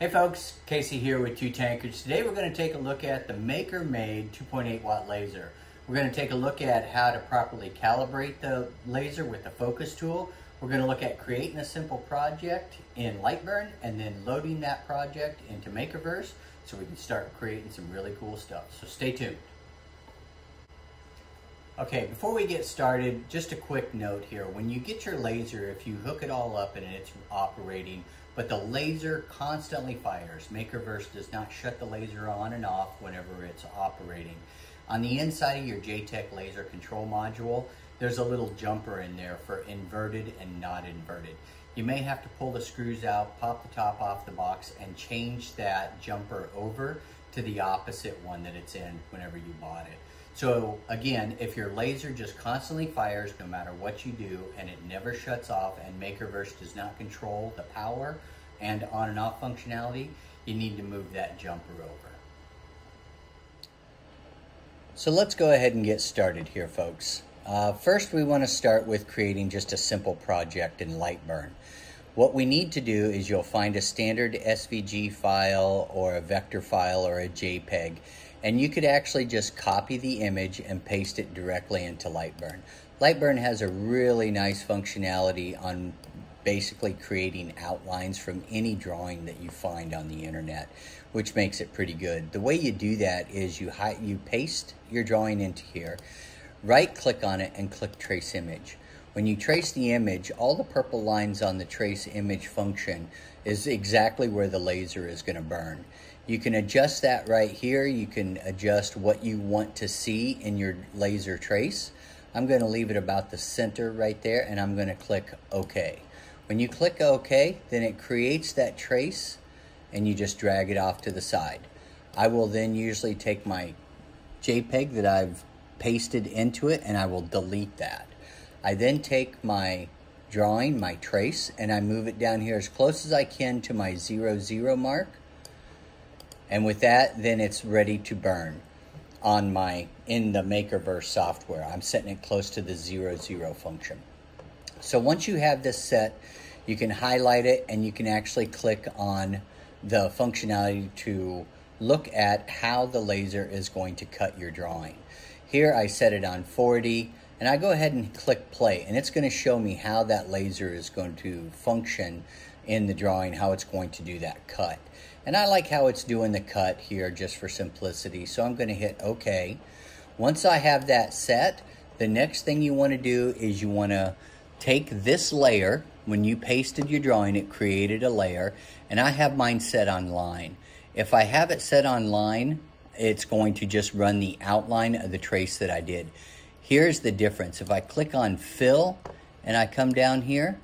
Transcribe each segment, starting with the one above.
Hey folks, Casey here with JTech. Today we're going to take a look at the MakerMade 2.8 watt laser. We're going to take a look at how to properly calibrate the laser with the focus tool. We're going to look at creating a simple project in Lightburn and then loading that project into Makerverse so we can start creating some really cool stuff. So stay tuned. Okay, before we get started, just a quick note here. When you get your laser, if you hook it all up and it's operating, but the laser constantly fires. Makerverse does not shut the laser on and off whenever it's operating. On the inside of your JTech laser control module, there's a little jumper in there for inverted and not inverted. You may have to pull the screws out, pop the top off the box, and change that jumper over to the opposite one that it's in whenever you bought it. So again, if your laser just constantly fires no matter what you do and it never shuts off and Makerverse does not control the power and on and off functionality, you need to move that jumper over. So let's go ahead and get started here, folks. First, we want to start with creating just a simple project in Lightburn. What we need to do is you'll find a standard SVG file or a vector file or a JPEG, and you could actually just copy the image and paste it directly into Lightburn. Lightburn has a really nice functionality on basically creating outlines from any drawing that you find on the internet, which makes it pretty good. The way you do that is you paste your drawing into here, right click on it and click trace image. When you trace the image, all the purple lines on the trace image function is exactly where the laser is going to burn. You can adjust that right here. You can adjust what you want to see in your laser trace. I'm going to leave it about the center right there, and I'm going to click OK. When you click OK, then it creates that trace, and you just drag it off to the side. I will then usually take my JPEG that I've pasted into it, and I will delete that. I then take my drawing, my trace, and I move it down here as close as I can to my 0, 0 mark. And with that, then it's ready to burn on in the Makerverse software. I'm setting it close to the 0, 0 function. So once you have this set, you can highlight it and you can actually click on the functionality to look at how the laser is going to cut your drawing. Here I set it on 40. And I go ahead and click play, and it's going to show me how that laser is going to function in the drawing, how it's going to do that cut. And I like how it's doing the cut here just for simplicity, so I'm going to hit OK. Once I have that set, the next thing you want to do is you want to take this layer. When you pasted your drawing, it created a layer, and I have mine set on line. If I have it set on line, it's going to just run the outline of the trace that I did. Here's the difference. If I click on fill and I come down here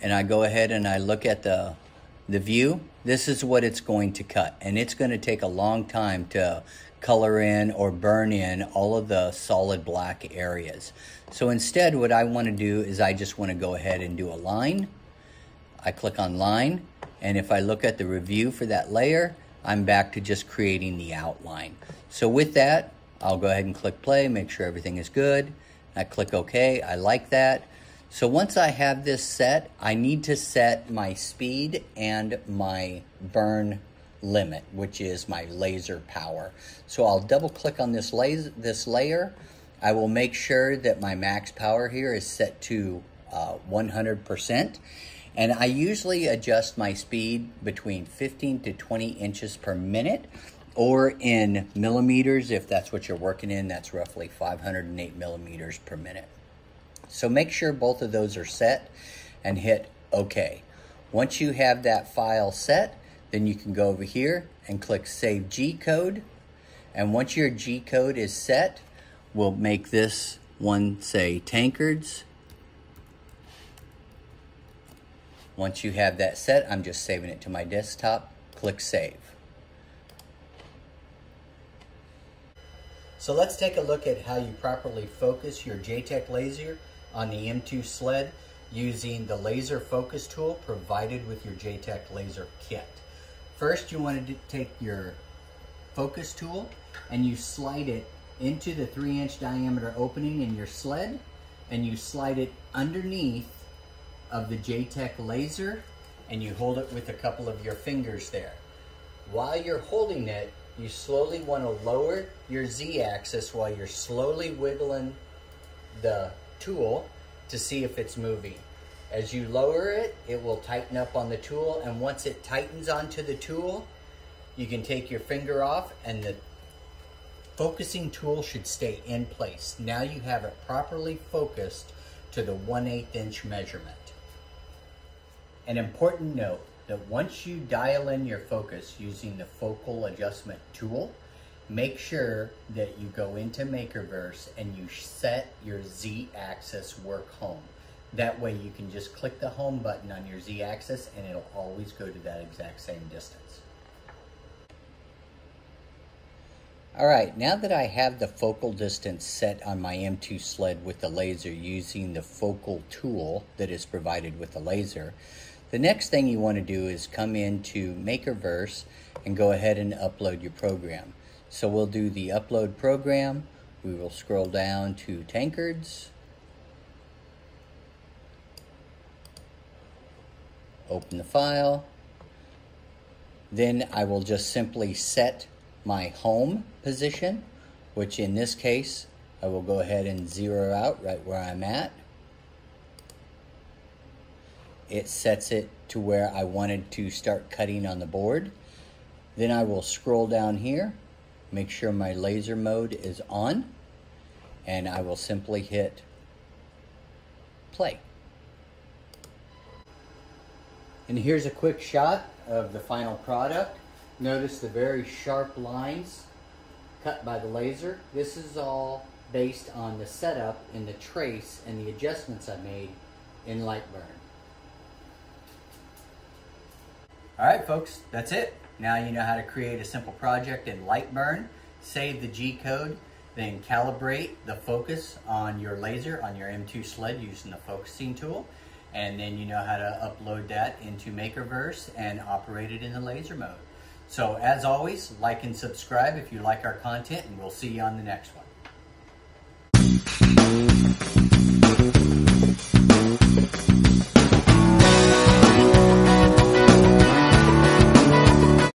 and I go ahead and I look at the view, this is what it's going to cut. And it's going to take a long time to color in or burn in all of the solid black areas. So instead, what I want to do is I just want to go ahead and do a line. I click on line. And if I look at the review for that layer, I'm back to just creating the outline. So with that, I'll go ahead and click play, make sure everything is good. I click OK, I like that. So once I have this set, I need to set my speed and my burn limit, which is my laser power. So I'll double click on this layer. I will make sure that my max power here is set to 100%. And I usually adjust my speed between 15 to 20 inches per minute, or in millimeters, if that's what you're working in, that's roughly 508 millimeters per minute. So make sure both of those are set and hit OK. Once you have that file set, then you can go over here and click Save G-Code. And once your G-Code is set, we'll make this one say Tankards. Once you have that set, I'm just saving it to my desktop. Click Save. So let's take a look at how you properly focus your JTech laser on the M2 sled using the laser focus tool provided with your JTech laser kit. First, you want to take your focus tool and you slide it into the 3-inch diameter opening in your sled, and you slide it underneath of the JTech laser and you hold it with a couple of your fingers there. While you're holding it, you slowly want to lower your Z-axis while you're slowly wiggling the tool to see if it's moving. As you lower it, it will tighten up on the tool, and once it tightens onto the tool, you can take your finger off and the focusing tool should stay in place. Now you have it properly focused to the 1/8" measurement. An important note that once you dial in your focus using the focal adjustment tool, make sure that you go into Makerverse and you set your Z-axis work home. That way you can just click the home button on your Z-axis and it'll always go to that exact same distance. All right, now that I have the focal distance set on my M2 sled with the laser using the focal tool that is provided with the laser, the next thing you want to do is come into Makerverse and go ahead and upload your program. So we'll do the upload program. We will scroll down to tankards. Open the file. Then I will just simply set my home position, which in this case, I will go ahead and zero out right where I'm at. It sets it to where I wanted to start cutting on the board. Then I will scroll down here, make sure my laser mode is on, and I will simply hit play. And here's a quick shot of the final product. Notice the very sharp lines cut by the laser. This is all based on the setup and the trace and the adjustments I made in Lightburn. All right, folks, that's it. Now you know how to create a simple project in Lightburn, save the G-code, then calibrate the focus on your laser on your M2 sled using the focusing tool, and then you know how to upload that into Makerverse and operate it in the laser mode. So as always, like and subscribe if you like our content, and we'll see you on the next one.